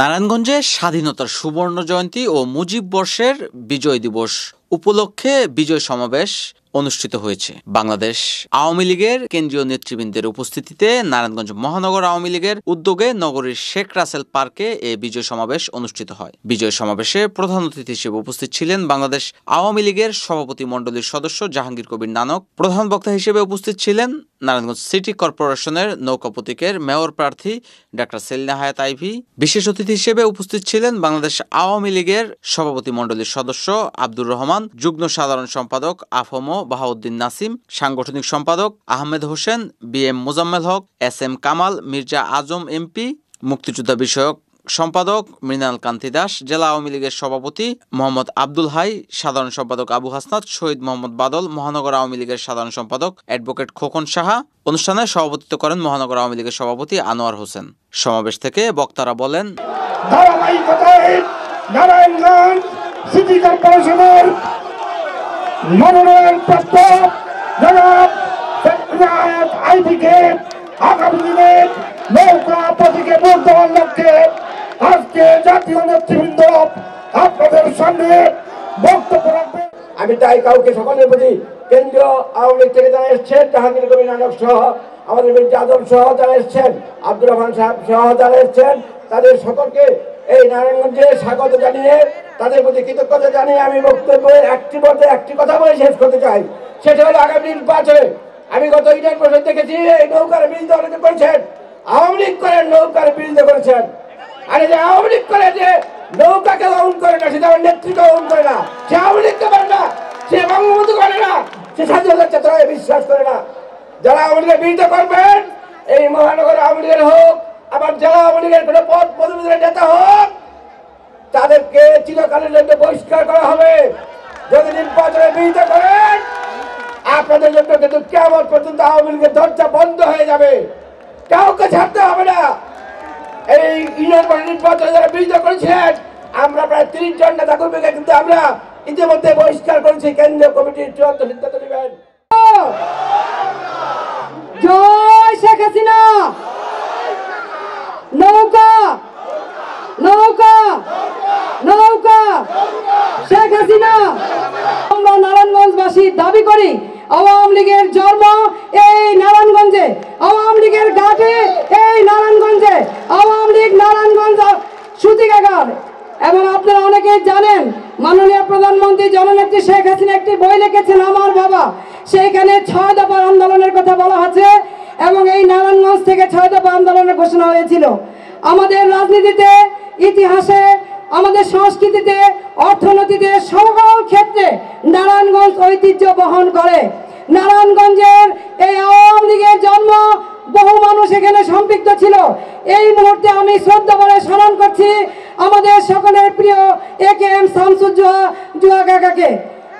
নারায়ণগঞ্জে স্বাধীনতার সুবর্ণ জয়ন্তী ও মুজিব বর্ষের বিজয় দিবস উপলক্ষে বিজয় সমাবেশ অনুষ্ঠিত হয়েছে। বাংলাদেশ আওয়ামী লীগের কেন্দ্রীয় নেতৃবৃন্দের উপস্থিতিতে নারায়ণগঞ্জ মহানগর আওয়ামী লীগের উদ্যোগে নগরীর শেখ রাসেল পার্কে এই বিজয় সমাবেশ অনুষ্ঠিত হয়। বিজয় সমাবেশে প্রধান অতিথি হিসেবে উপস্থিত ছিলেন বাংলাদেশ আওয়ামী লীগের সভাপতি মণ্ডলীর সদস্য জাহাঙ্গীর কবির নানক। প্রধান বক্তা হিসেবে উপস্থিত ছিলেন নারায়ণগঞ্জ সিটি কর্পোরেশনের নৌকা প্রতীকের মেয়র প্রার্থী ডাক্তার সেলিনা হায়াত আইভি। বিশেষ অতিথি হিসেবে উপস্থিত ছিলেন বাংলাদেশ আওয়ামী লীগের সভাপতি মণ্ডলীর সদস্য আব্দুর রহমান, যুগ্ম সাধারণ সম্পাদক আফম বাহাউদ্দিন নাসিম, সাংগঠনিক সম্পাদক Ahmed Hossain, BM. Mozammel Haque, SM. Kamal, Mirza Azam MP, মুক্তিযোদ্ধা বিষয়ক সম্পাদক মৃণাল কান্তি দাস, জেলা আওয়ামী লীগের সভাপতি মোহাম্মদ আব্দুল হাই, সাধারণ সম্পাদক আবু হাসনাত, শহীদ মোহাম্মদ বাদল, মহানগর আওয়ামী লীগের সাধারণ সম্পাদক অ্যাডভোকেট খোকন সাহা। অনুষ্ঠানে সভাপতিত্ব করেন মহানগর আওয়ামী লীগের সভাপতি আনোয়ার হোসেন। সমাবেশ থেকে বক্তারা বলেন, আমি তাই কাউকে সকলের প্রতি কেন্দ্রীয় আওয়ামী লীগ থেকে যারা এসছেন, জাহাঙ্গীর কবির নানক সহ আমাদের মির্জা আজম সহ যারা এসছেন, আব্দুর রহমান সাহেব সহ যারা এসছেন, তাদের সকলকে এই নারায়ণগঞ্জে স্বাগত জানিয়ে তাদের প্রতি কৃতজ্ঞতা জানিয়ে আমি বক্তব্যের একটি কথা বলে শেষ করতে চাই। সেটা হলো আগামী নির্বাচনে আমি গত ইউনিয়ন পরিষদ দেখেছি এই নৌকার বিরুদ্ধে অনেকে করেছেন, আওয়ামী লীগ করেন নৌকার বিরুদ্ধে করেছেন। আর এই যে আওয়ামী লীগ করে যে নৌকাকে অন করে না, সে তার নেতৃত্ব অন করে না, সে আওয়ামী লীগকে করে না, সে বঙ্গবন্ধু করে না, সে স্বাধীনতার চেতনায় বিশ্বাস করে না। যারা আওয়ামী লীগের বিরুদ্ধে করবেন, এই মহানগর আওয়ামী লীগের হোক, আবার যারা আওয়ামী লীগের কোনো পদ পদবীর নেতা হোক, তাদেরকে চিরকালের জন্য বহিষ্কার করা হবে। যদি নির্বাচনে বিরুদ্ধে করেন আপনাদের জন্য কিন্তু কেমন পর্যন্ত আওয়ামী লীগের দরজা বন্ধ হয়ে যাবে, কাউকে ছাড়তে হবে না। এই ইউনিয়ন নির্বাচনে যারা বিরোধিতা করেছিলেন, আমরা প্রায় ৩০ জন নেতা কর্মীকে কিন্তু আমরা ইতিমধ্যে বহিষ্কার করেছি। কেন্দ্রীয় কমিটির চূড়ান্ত সিদ্ধান্ত নেবেন। জয় শেখ হাসিনা, নৌকা নৌকা নৌকা শেখ হাসিনা। আমরা নারায়ণগঞ্জবাসী দাবি করি আওয়ামী লীগের জন্ম এই নারায়ণগঞ্জে, আওয়ামী লীগের ঘাটে এই নারায়ণগঞ্জে, আওয়ামী লীগ নারায়ণগঞ্জ সূতিকাগার। এবং আপনারা অনেকেই জানেন মাননীয় প্রধানমন্ত্রী জননেত্রী শেখ হাসিনা একটি বই লিখেছেন আমার বাবা, সেইখানে ৬ দফা আন্দোলনের কথা বলা আছে এবং এই নারায়ণগঞ্জ থেকে ৬ দফা আন্দোলনের ঘোষণা হয়েছিল। আমাদের রাজনীতিতে, ইতিহাসে, আমাদের সংস্কৃতিতে, অর্থনীতিতে, সকল ক্ষেত্রে নারায়ণগঞ্জ ঐতিহ্য বহন করে। নারায়ণগঞ্জের এই আওয়ামী লীগের জন্ম, বহু মানুষ এখানে সম্পৃক্ত ছিল। এই মুহূর্তে আমি শ্রদ্ধা করে স্মরণ করছি আমাদের সকলের প্রিয় এ.কে.এম. শামসুজ্জোহা জুয়া কাকাকে,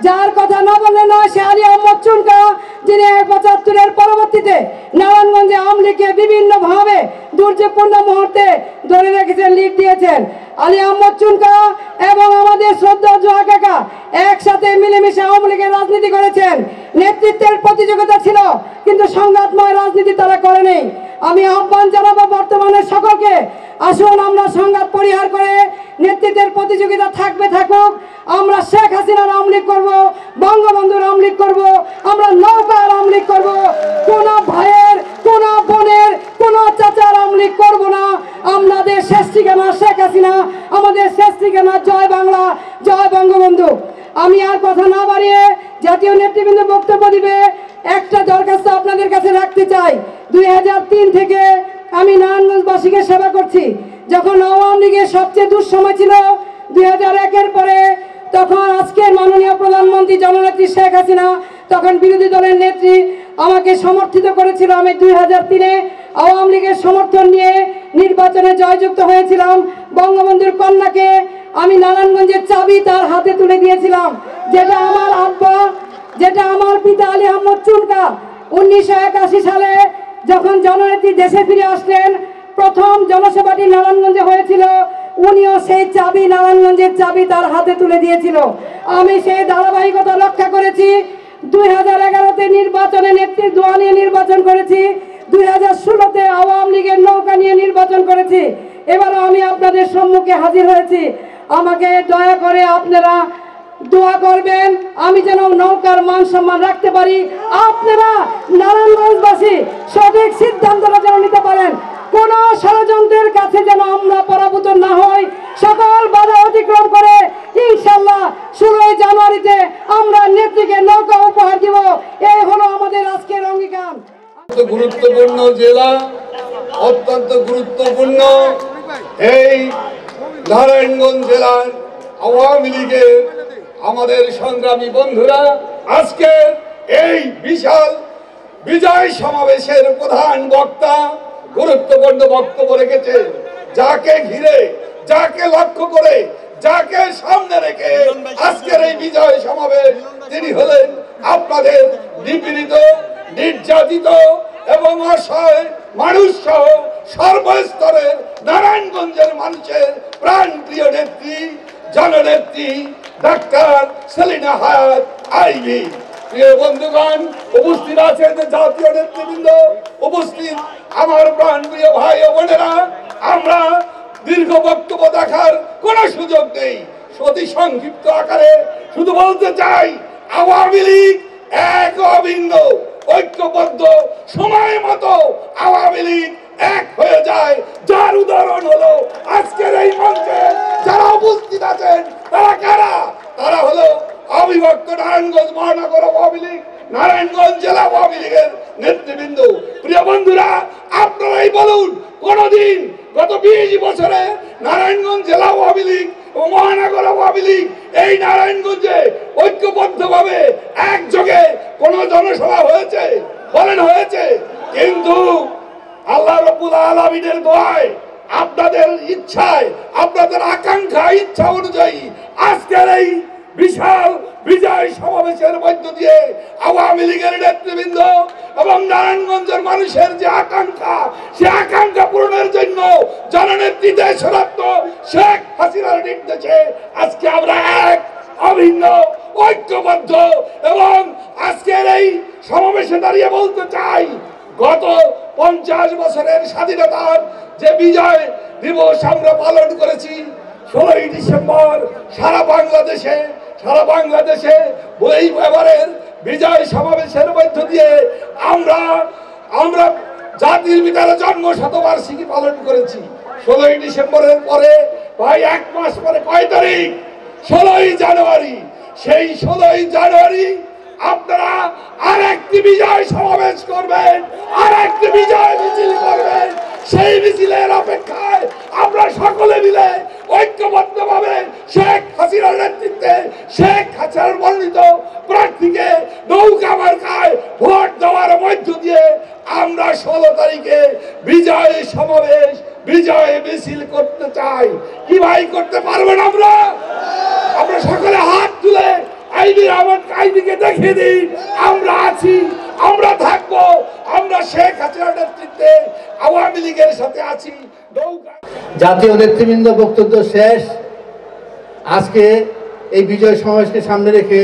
যার কথা না বললে নয়। সে আলী আহমদ চুনকা, যিনি ৭৫-এর পরবর্তীতে নারায়ণগঞ্জে আওয়ামী লীগকে বিভিন্নভাবে দুর্যোগপূর্ণ মুহূর্তে ধরে রেখেছেন, লিড দিয়েছেন। আলী আহমদ চুনকা এবং আমাদের শ্রদ্ধা জোহা কাকা একসাথে মিলেমিশে আওয়ামী লীগের রাজনীতি করেছেন। নেতৃত্বের প্রতিযোগিতা ছিল, কিন্তু সংঘাতময় রাজনীতি তারা করেনি। আমি আহ্বান জানাবো বর্তমানের সকলকে, আসুন আমরা সংঘাত পরিহার করে, নেতৃত্বের প্রতিযোগিতা থাকবে থাকুক, আমরা শেখ হাসিনার আওয়ামী লীগ করবো, বঙ্গবন্ধুর আওয়ামী লীগ করবো, আমরা নৌকার আওয়ামী লীগ করবো, কোনো ভাইয়ের, কোনো বোনের, কোনো চাচার আওয়ামী লীগ করবো না। আমাদের শেষ ঠিকানা শেখ হাসিনা, আমাদের শেষ ঠিকানা জয় বাংলা, জয় বঙ্গবন্ধু। আমি আর কথা না বাড়িয়ে জাতীয় নেতৃবৃন্দ বক্তব্য দিবে। একটা দরখাস্ত আপনাদের কাছে রাখতে চাই। ২০০৩ থেকে আমি নারায়ণগঞ্জবাসীকে সেবা করছি। যখন আওয়ামী লীগের সবচেয়ে দুঃসময় ছিল ২০০১-এর পরে, তখন আজকের মাননীয় প্রধানমন্ত্রী জননেত্রী শেখ হাসিনা, তখন বিরোধী দলের নেত্রী, আমাকে সমর্থিত করেছিল। আমি ২০০৩-এ আওয়ামী লীগের সমর্থন নিয়ে নির্বাচনে জয়যুক্ত হয়েছিলাম। বঙ্গবন্ধুর কন্যাকে আমি নারায়ণগঞ্জের চাবি তার হাতে তুলে দিয়েছিলাম, যেটা আমার আব্বা, যেটা আমার পিতা আলী আহমদ চুনকা ১৯৮১ সালে যখন জননেত্রী দেশে ফিরে আসলেন, প্রথম জনসভাটি নারায়ণগঞ্জে হয়েছিল। উনিও সেই চাবি, নারায়ণগঞ্জের চাবি তার হাতে তুলে দিয়েছিল। আমি সেই ধারাবাহিকতা রক্ষা করেছি। ২০১১-তে নির্বাচনে নেত্রীর দোয়া নিয়ে নির্বাচন করেছি, ২০১৬-তে আওয়ামী লীগের নৌকা নিয়ে নির্বাচন করেছি। এবারে আমি আপনাদের সম্মুখে হাজির হয়েছি। আমাকে দয়া করে আপনারা দোয়া করবেন আমি যেন নৌকার মান সম্মান রাখতে পারি, আপনারা নারায়ণগঞ্জবাসী সঠিক সিদ্ধান্তটা যেন নিতে পারেন, কোনো ষড়যন্ত্রের কাছে যেন আমরা পরাভূত না হই। সকল বাধা অতিক্রম করে ইনশাল্লাহ 16 জানুয়ারিতে আমরা নেত্রীকে নৌকা উপহার দিব। এই হলো আমাদের আজকের অঙ্গীকার। গুরুত্বপূর্ণ জেলা, অত্যন্ত গুরুত্বপূর্ণ এই নারায়ণগঞ্জ জেলার আওয়ামী লীগের আমাদের সংগ্রামী বন্ধুরা, আজকে এই বিশাল বিজয় সমাবেশের প্রধান বক্তা গুরুত্বপূর্ণ বক্তব্য রেখেছে। যাকে ঘিরে, যাকে লক্ষ্য করে, যাকে সামনে রেখে আজকের এই বিজয় সমাবেশ, তিনি হলেন আপনাদের নিপীড়িত, নির্যাতিত এবং অসহায় মানুষ সহ সর্বস্তরের নারায়ণগঞ্জের মানুষের প্রাণ প্রিয় নেত্রী, জননেত্রী ডাক্তার সেলিনা হায়াত আইভি। প্রিয় বন্ধুগণ, উপস্থিত আছেন জাতীয় নেতৃবৃন্দ, উপস্থিত আমার প্রাণ প্রিয় ভাই ও বোনেরা, আমরা দীর্ঘ বক্তব্য দেখার কোনো সুযোগ নেই। অতি সংক্ষিপ্ত আকারে শুধু বলতে চাই, আওয়ামী লীগ এক অভিন্ন ঐক্যবদ্ধ, সময় মতো আওয়ামী লীগ এক হয়ে যায়, যার উদাহরণ হলো আজকের এই মঞ্চে যারা উপস্থিত আছেন। তারা কারা? তারা হলো অবিভক্ত নারায়ণগঞ্জ মহানগর আওয়ামী লীগ, নারায়ণগঞ্জ জেলা আওয়ামী লীগের নেতৃবৃন্দ। প্রিয় বন্ধুরা, আপনারাই বলুন, কোনদিন গত 20 বছরে নারায়ণগঞ্জ জেলা আওয়ামী লীগ ও মহানগর আওয়ামী লীগ এই নারায়ণগঞ্জে ঐক্যবদ্ধভাবে একযোগে কোন জনসভা হয়েছে? বলেন, হয়েছে? কিন্তু আল্লাহ রাব্বুল আলামিনের দোয়ায়, আপনাদের ইচ্ছায়, আপনাদের আকাঙ্ক্ষা ইচ্ছা অনুযায়ী আজকের এই বিশাল বিজয় সমাবেশের মধ্য দিয়ে আওয়ামী লীগের নেতৃবৃন্দ এবং নারায়ণগঞ্জের মানুষের যে আকাঙ্ক্ষা, সে আকাঙ্ক্ষা পূরণের জন্য জননেত্রী দেশরত্ন শেখ হাসিনার নির্দেশে আজকে আমরা এক অভিন্ন ঐক্যবদ্ধ। এবং আজকের এই সমাবেশে দাঁড়িয়ে বলতে চাই, গত 50 বছরের স্বাধীনতার যে বিজয় দিবস আমরা পালন করেছি 16ই ডিসেম্বর সারা বাংলাদেশে এই ব্যাপারের বিজয় সমাবেশের মধ্য দিয়ে আমরা জাতির পিতার জন্ম শতবার্ষিকী পালন করেছি। 16ই ডিসেম্বরের পরে প্রায় 1 মাস পরে কয় তারিখ? 16ই জানুয়ারি। সেই 16ই জানুয়ারি আপনারা আর একটি বিজয় সমাবেশ করবেন, আর একটি বিজয় মিছিল করবেন। সেই মিছিলের অপেক্ষায় আমরা সকলে মিলে ঐক্যবদ্ধভাবে শেখ হাসিনার নেতৃত্বে শেখ হাসিনার মনোনীত প্রার্থীকে নৌকা মার্কায় ভোট দেওয়ার মধ্য দিয়ে আমরা 16 তারিখে বিজয় সমাবেশ, বিজয় মিছিল করতে চাই। কি ভাই, করতে পারবেন? আমরা সকলে হাত তুলে দেখিয়ে দিই, আমরা আছি, আমরা থাকবো, আমরা শেখ হাসিনার নেতৃত্বে আওয়ামী লীগের সাথে আছি। জাতীয় নেতৃবৃন্দ, বক্তব্য শেষ। আজকে এই বিজয় সমাবেশকে সামনে রেখে,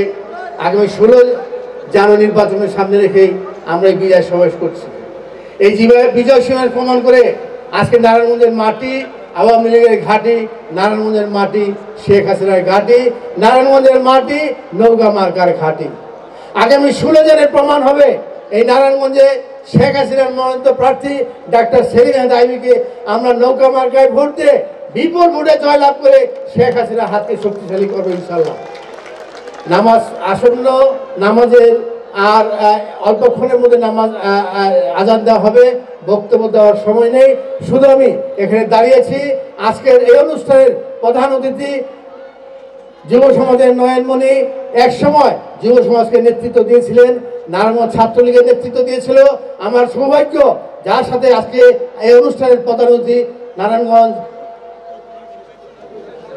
আগামী 16 জানুয়ারি নির্বাচনের সামনে রেখে আমরা এই বিজয় সমাবেশ করছি। এই বিজয় সমাবেশ প্রমাণ করে আজকে নারায়ণগঞ্জের মাটি আওয়ামী লীগের ঘাঁটি, নারায়ণগঞ্জের মাটি শেখ হাসিনার ঘাঁটি, নারায়ণগঞ্জের মাটি নৌকা মার্কার ঘাঁটি। আগামী 16 জানুয়ারি প্রমাণ হবে এই নারায়ণগঞ্জে শেখ হাসিনার মনোনীত প্রার্থী ডাক্তার সেলিনা হায়াত আইভীকে আমরা নৌকা মার্কায় ভোট দিয়ে বিপুল ভোটে জয়লাভ করে শেখ হাসিনার হাতকে শক্তিশালী করবো ইনশাল্লাহ। নামাজের আর অল্পক্ষণের মধ্যে আজান দেওয়া হবে, বক্তব্য দেওয়ার সময় নেই। শুধু আমি এখানে দাঁড়িয়েছি, আজকের এই অনুষ্ঠানের প্রধান অতিথি যুব সমাজের নয়নমণি, এক সময় যুব সমাজকে নেতৃত্ব দিয়েছিলেন, নারায়ণগঞ্জ ছাত্রলীগের নেতৃত্ব দিয়েছিল। আমার সৌভাগ্য যার সাথে আজকে এই অনুষ্ঠানের প্রধান অতিথি, নারায়ণগঞ্জ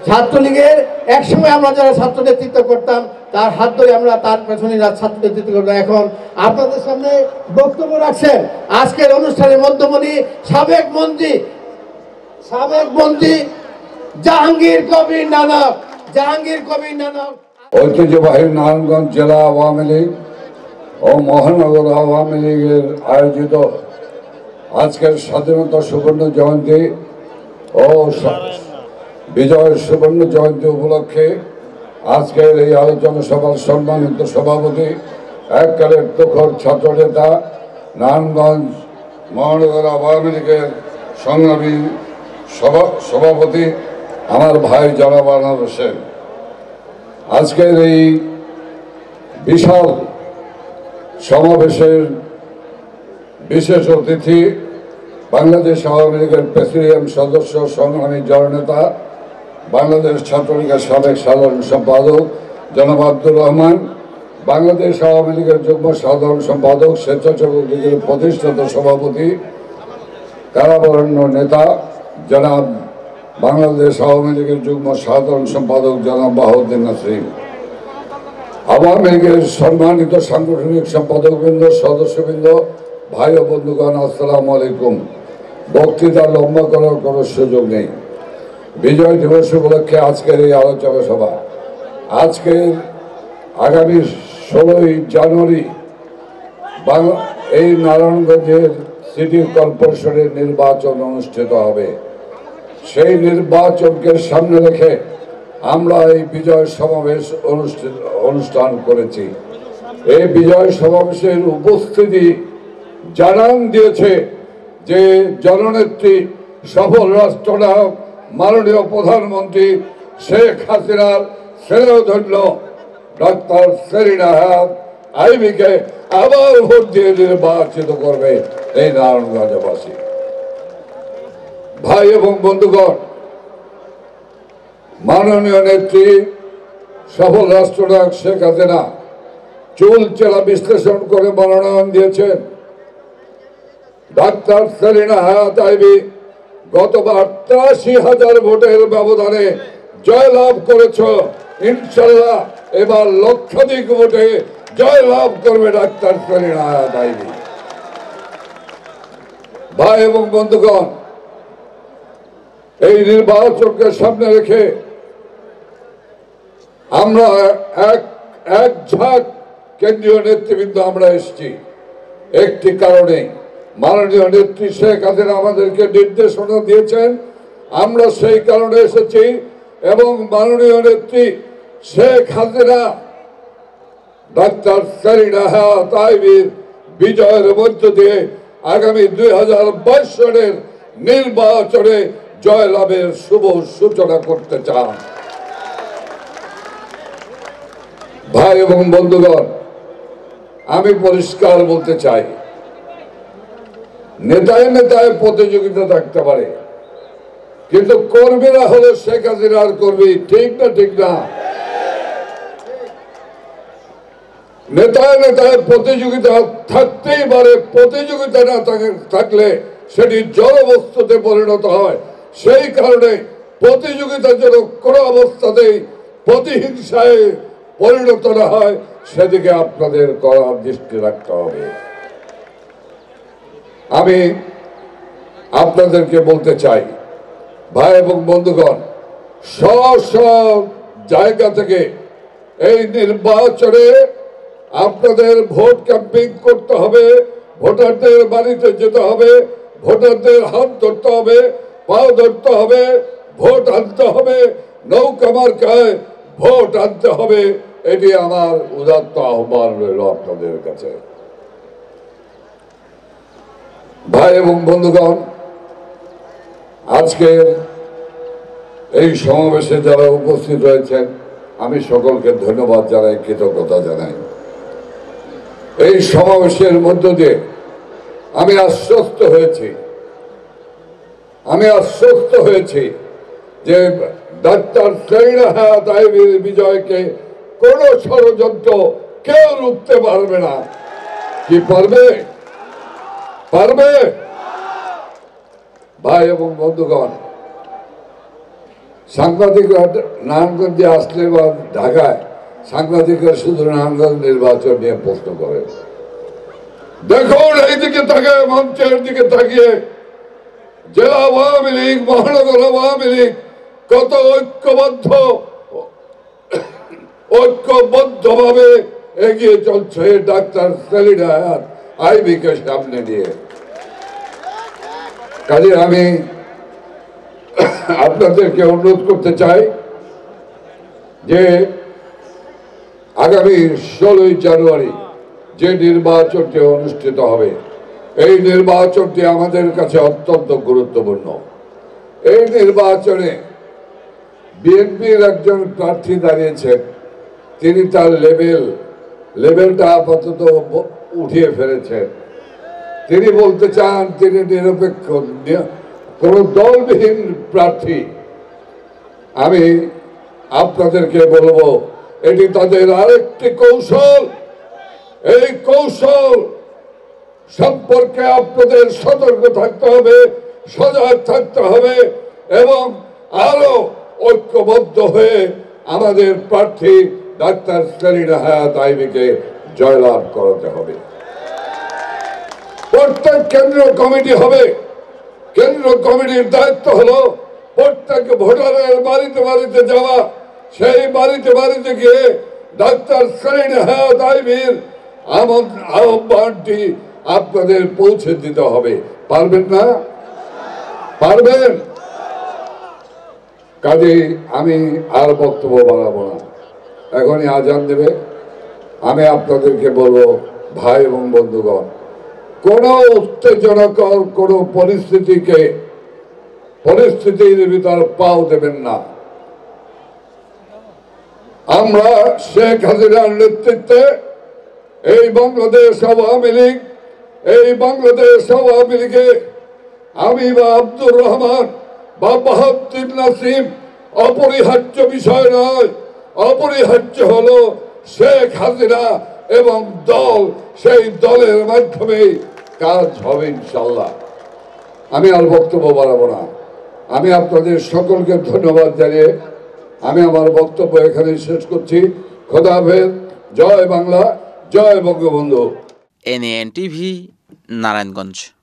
ছাত্রলীগের একসময় আমরা যারা ছাত্র নেতৃত্ব করতাম তার হাত ধরে আমরা তার পেছনে ছাত্র নেতৃত্ব করবো। এখন আপনাদের সামনে বক্তব্য রাখছেন আজকের অনুষ্ঠানের মধ্যমণি, সাবেক মন্ত্রী জাহাঙ্গীর কবির নানক। ঐতিহ্যবাহী নারায়ণগঞ্জ জেলা আওয়ামী লীগ ও মহানগর আওয়ামী লীগের আয়োজিত আজকের স্বাধীনতা সুবর্ণ জয়ন্তী विजय सुवर्ण जयंती उपलक्षे आजकेर एई आलोचना सभार सम्मानित सभापति एककालेर प्रखर छात्र नेता नारायणगंज महानगर आवामी लीगेर संग्रामी सभापति आमार भाई जनाब आনোয়ার হোসেন। आजकेर एई विशाल समावेशेर विशेष अतिथि बांग्लादेश आवामी लीगेर प्रेसिडियम सदस्य संग्रामी जननेता बांग्लादेश छात्र लीगर साबेक साधारण सम्पादक जनाब आब्दुर रहमान, बांग्लादेश आवामी लीगर युग्म साधारण सम्पादक स्वेच्छासेवक लीगर प्रतिष्ठित सभापति काराबरण्य नेता जनाब बांग्लादेश आवामी लीगर युग्म साधारण सम्पादक जनाब बाहाउद्दीन नसीम, आवामी लीगर सम्मानित सांगठनिक सम्पादकवृन्द, सदस्यवृन्द, भाई और बंधुगण अस्सलामु आलैकुम। बक्तृता लम्बा करार कोनो सुयोग नेই। विजय दिवस उपलक्षे आजकेर এই আলোচনা সভা আজকে আগামী ১৬ই জানুয়ারি এই নারায়ণগঞ্জের সিটি কর্পোরেশনের নির্বাচন অনুষ্ঠিত হবে। সেই নির্বাচনকে সামনে রেখে আমরা এই বিজয় সমাবেশ অনুষ্ঠান করেছি। এই বিজয় সমাবেশের উপস্থিতি জানান দিয়েছে যে জননেত্রী সফল রাষ্ট্রনায়ক माननीय प्रधानमंत्री शेख हासिना श्रेयोधन्य डॉक्टर सेलिना आईबी के आबार भोट दिए निर्वाचित करबे এই নারায়ণগঞ্জবাসী। भाई और बंधुगण, माननीय नेत्री सफल राष्ट्रनायक शेख हासिना चूलचेरा विश्लेषण कर मनोनयन दिए। डॉक्टर सेलिना आईबी गतবার ৮৮,০০০ ভোটের ব্যবধানে জয়লাভ করেছ। ইনশাআল্লাহ এবার লক্ষাধিক ভোটে জয়লাভ করবে ডাক্তার সেলিনা আইবি। ভাই এবং বন্ধুগণ, এই নির্বাচনকে সামনে রেখে আমরা এক ঝাঁক কেন্দ্রীয় নেতৃবৃন্দ আমরা এসেছি একটি কারণে। माननीय नेत्री शेख हासिना निर्देशना दिए से ही कारण एसे माननीय नेत्री शेख हासिना डॉक्टर सेलिना তাইবির विजय मध्य दिए आगामी 2022 सालेर निर्वाचने जयलाभेर शुभ सूचना करते चान। भाई एवं बंधुगण, आमी परिष्कार बोलते चाई नेताय नेताय प्रतियोगिता থাকতে পারে কিন্তু কর্মীরা হলো শেখ হাসিনার কর্মী, ঠিক না ঠিক না? নেতায় নেতায় প্রতিযোগিতা থাকতেই পারে, প্রতিযোগিতা না থাকলে সেটি জড়বস্তুতে পরিণত হয়। সেই কারণে প্রতিযোগিতা যেন কোনো অবস্থাতেই প্রতিহিংসায় পরিণত না হয় সেদিকে আপনাদের কড়া দৃষ্টি রাখতে হবে। আমি আপনাদেরকে বলতে চাই ভাই এবং বন্ধুগণ, সব জায়গা থেকে এই নির্বাচনে আপনাদের ভোট ক্যাম্পিং করতে হবে, ভোটারদের বাড়িতে যেতে হবে, ভোটারদের হাত ধরতে হবে, পা ধরতে হবে, ভোট আনতে হবে, নৌকা মার্কায় ভোট আনতে হবে। এটি আমার উদাত্ত আহ্বান রইল আপনাদের কাছে। ভাই এবং বন্ধুগণ, আজকের এই সমাবেশে যারা উপস্থিত হয়েছেন আমি সকলকে ধন্যবাদ জানাই, কৃতজ্ঞতা জানাই। এই সমাবেশের মধ্য দিয়ে আমি আশ্বস্ত হয়েছি যে ডাক্তার সেলিনা তাইবির বিজয়কে কোনো ষড়যন্ত্র কেউ রুখতে পারবে না। কি পারবে? পারবে। ভাই এবং বন্ধুগণ, সাংবাদিকরা নারায়ণগঞ্জে আসলে বা ঢাকায় সাংবাদিকরা শুধু নারায়ণগঞ্জ নির্বাচন নিয়ে প্রশ্ন করে। দেখুন এইদিকে তাকিয়ে, মঞ্চের দিকে তাকিয়ে, জেলা আওয়ামী লীগ, মহানগর আওয়ামী লীগ কত ঐক্যবদ্ধভাবে এগিয়ে চলছে ডাক্তার সেলিনা আইবি কে সামনে দিয়ে। কাজে আমি আপনাদেরকে অনুরোধ করতে চাই যে আগামী ১৬ জানুয়ারি যে নির্বাচনটি অনুষ্ঠিত হবে এই নির্বাচনটি আমাদের কাছে অত্যন্ত গুরুত্বপূর্ণ। এই নির্বাচনে বিএনপির একজন প্রার্থী দাঁড়িয়েছেন, তিনি তার লেভেলটা আপাতত উঠিয়ে ফেলেছেন। তিনি বলতে চান তিনি নিরপেক্ষ, কোনো দলবিহীন প্রার্থী। আমি আপনাদেরকে বলবো এটি তাদের আরেকটি কৌশল। এই কৌশল সম্পর্কে আপনাদের সতর্ক থাকতে হবে, সজাগ থাকতে হবে এবং আরো ঐক্যবদ্ধ হয়ে আমাদের প্রার্থী ডাক্তার সেলিনা হায়াত আইভীকে জয়লাভ করাতে হবে। প্রত্যেক কেন্দ্রীয় কমিটি হবে, কেন্দ্রীয় কমিটির দায়িত্ব হলো প্রত্যেক ভোটারের বাড়িতে বাড়িতে যাওয়া, সেই বাড়িতে বাড়িতে গিয়ে ডাক্তার সেলিনা হায়াত আইভীর আহ্বানটি আপনাদের পৌঁছে দিতে হবে। পারবেন না? পারবেন। কাজেই আমি আর বক্তব্য বাড়াবো না। এখনই আজান দেবে। আমি আপনাদেরকে বলবো ভাই এবং বন্ধুগণ, কোনো উত্তেজনাকর কোনো পরিস্থিতির ভিতর পাও দেবেন না। আমরা শেখ হাসিনার নেতৃত্বে এই বাংলাদেশ আওয়ামী লীগ, এই বাংলাদেশ আওয়ামী লীগে আমি বা আব্দুর রহমান বা বাহাউদ্দিন নাসিম অপরিহার্য বিষয় নয়। অপরিহার্য হলো শেখ হাসিনা এবং দল, সেই দলের মাধ্যমেই কাজ হবে ইনশাল্লাহ। আমি আর বক্তব্য বাড়াবো না। আমি আপনাদের সকলকে ধন্যবাদ জানিয়ে আমি আমার বক্তব্য এখানে শেষ করছি। খোদা হাফেজ। জয় বাংলা, জয় বঙ্গবন্ধু। NAN TV, Narayanganj.